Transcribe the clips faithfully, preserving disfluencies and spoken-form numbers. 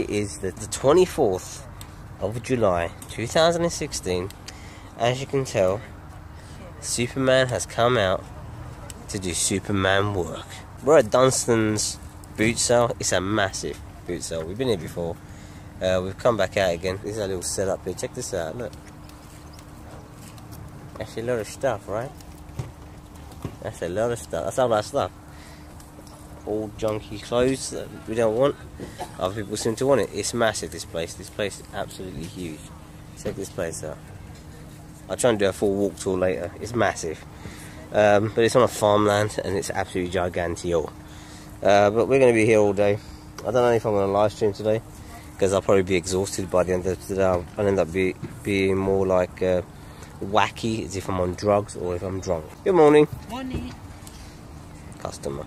Today is the twenty-fourth of July two thousand sixteen. As you can tell, Superman has come out to do Superman work. We're at Dunstan's boot sale. It's a massive boot sale. We've been here before. Uh, we've come back out again. This is our little setup here. Check this out. Look. That's a lot of stuff, right? That's a lot of stuff. That's all that stuff. All junky clothes that we don't want. Other people seem to want it. It's massive, this place. This place is absolutely huge. Check this place out. I'll try and do a full walk tour later. It's massive. Um, but it's on a farmland and it's absolutely gigantic. Uh, but we're going to be here all day. I don't know if I'm going to live stream today, because I'll probably be exhausted by the end of today. I'll end up be, being more like uh, wacky, as if I'm on drugs or if I'm drunk. Good morning. Morning. Customer.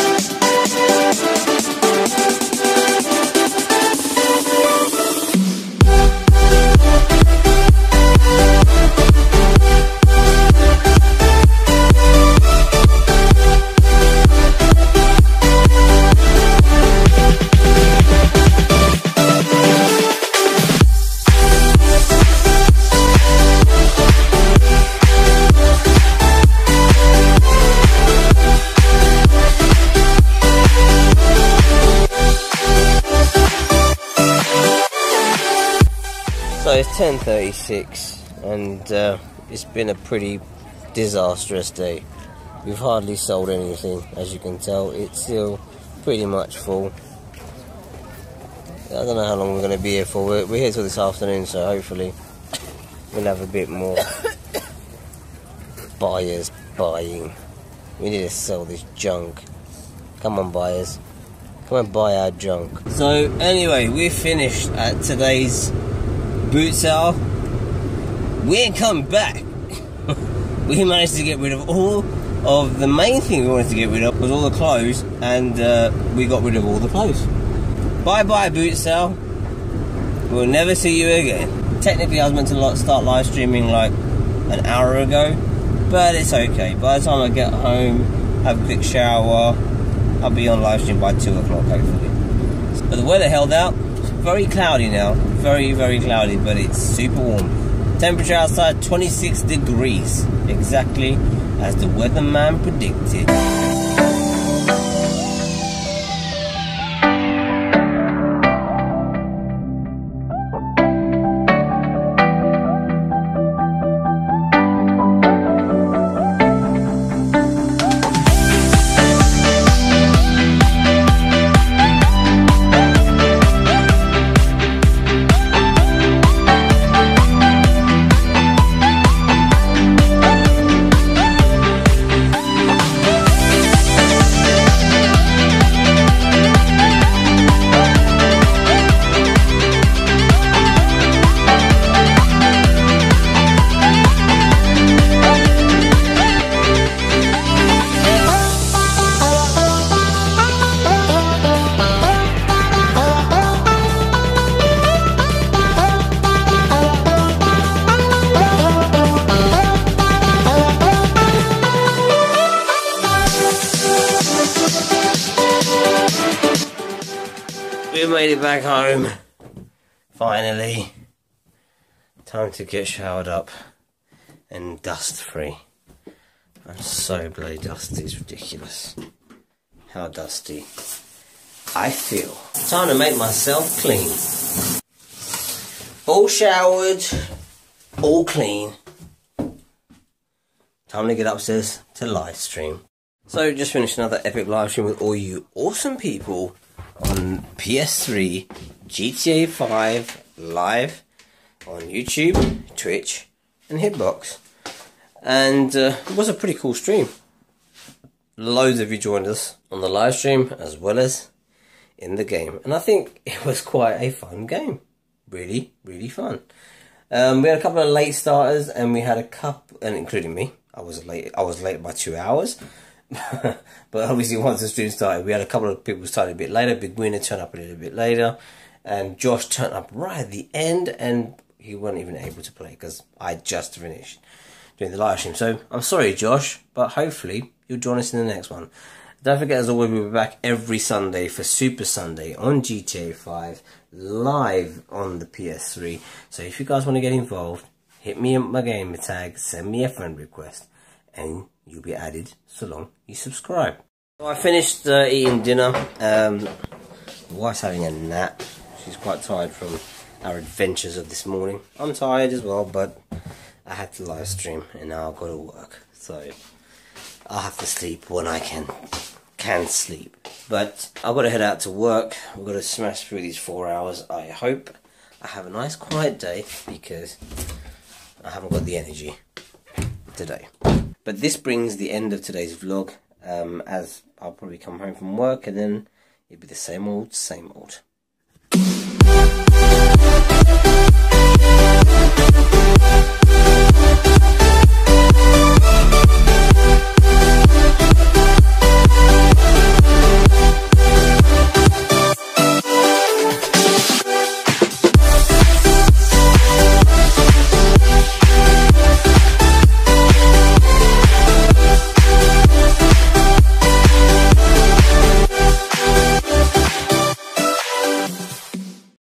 So it's ten thirty-six and uh, it's been a pretty disastrous day. We've hardly sold anything, as you can tell. It's still pretty much full. I don't know how long we're going to be here for. We're, we're here till this afternoon, so hopefully we'll have a bit more buyers buying. We need to sell this junk. Come on, buyers. Come and buy our junk. So anyway, we're finished at today's boot sale. We ain't come back. We managed to get rid of all of the main thing we wanted to get rid of, was all the clothes, and uh, we got rid of all the clothes. Bye bye boot sale. We'll never see you again. Technically I was meant to start live streaming like an hour ago, but it's okay. By the time I get home, have a quick shower, I'll be on live stream by two o'clock hopefully. But the weather held out. Very cloudy now, very very cloudy, but it's super warm. Temperature outside twenty-six degrees, exactly as the weatherman predicted. We made it back home, finally. Time to get showered up and dust free. I'm so bloody dusty, it's ridiculous. How dusty I feel. Time to make myself clean. All showered, all clean. Time to get upstairs to live stream. So just finished another epic live stream with all you awesome people on P S three, G T A five, live, on YouTube, Twitch, and Hitbox. And uh, it was a pretty cool stream. Loads of you joined us on the live stream, as well as in the game. And I think it was quite a fun game. Really, really fun. Um, we had a couple of late starters, and we had a couple, and including me, I was late, I was late by two hours. But obviously once the stream started, we had a couple of people started a bit later. Big Winner turned up a little bit later, and Josh turned up right at the end, and he wasn't even able to play because I just finished. doing the live stream. So I'm sorry, Josh, but hopefully you'll join us in the next one. Don't forget, as always, we'll be back every Sunday for Super Sunday on G T A five, live on the P S three. So if you guys want to get involved, hit me at my gamer tag, send me a friend request, and you'll be added so long you subscribe. So I finished uh, eating dinner. Um, my wife's having a nap. She's quite tired from our adventures of this morning. I'm tired as well, but I had to live stream, and now I've got to work. So I'll have to sleep when I can. can sleep, but I've got to head out to work. We've got to smash through these four hours. I hope I have a nice quiet day, because I haven't got the energy today. But this brings the end of today's vlog, um, as I'll probably come home from work, and then it'll be the same old same old.